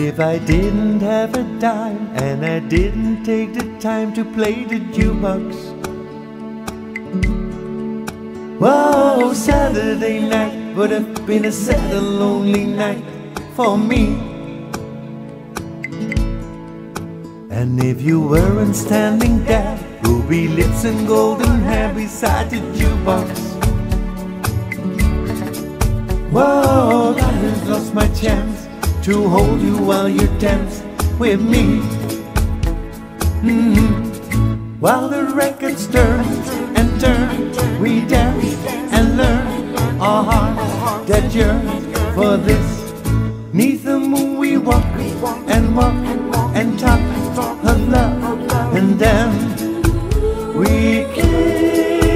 If I didn't have a dime and I didn't take the time to play the jukebox, whoa, Saturday night would have been a sad and lonely night for me. And if you weren't standing there, ruby lips and golden hair beside the jukebox, whoa, I have lost my chance to hold you while you dance with me. While the records turn and turn, we dance and learn. Our heart that yearns for this. 'Neath the moon we walk and talk of love, and then we kiss.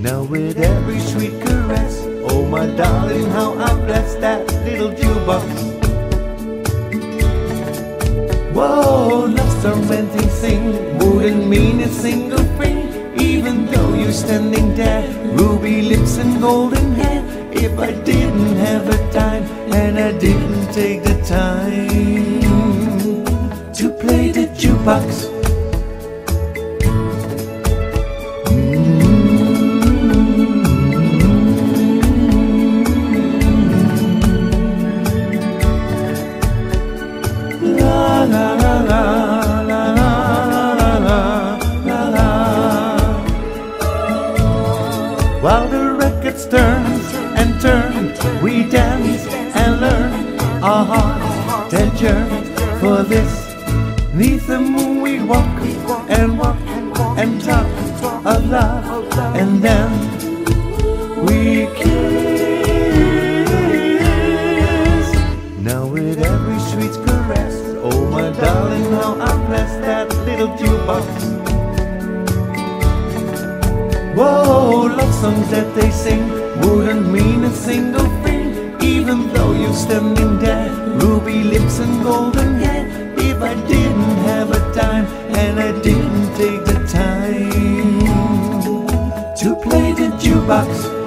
Now with every sweet caress, oh my darling, how I bless that little jukebox. Whow, love's tormenting thing wouldn't mean a single thing, even though you're standing there, ruby lips and golden hair. If I didn't have a dime and I didn't take the time to play the jukebox. While the records turn and turn, we dance and learn. Our hearts that yearn for this. 'Neath the moon we walk and talk of love, and then we kiss. Now with every sweet caress, oh my darling, how I bless that little jukebox. Whoa, love songs that they sing wouldn't mean a single thing, even though you're standing there, ruby lips and golden hair. If I didn't have a dime and I didn't take the time to play the jukebox.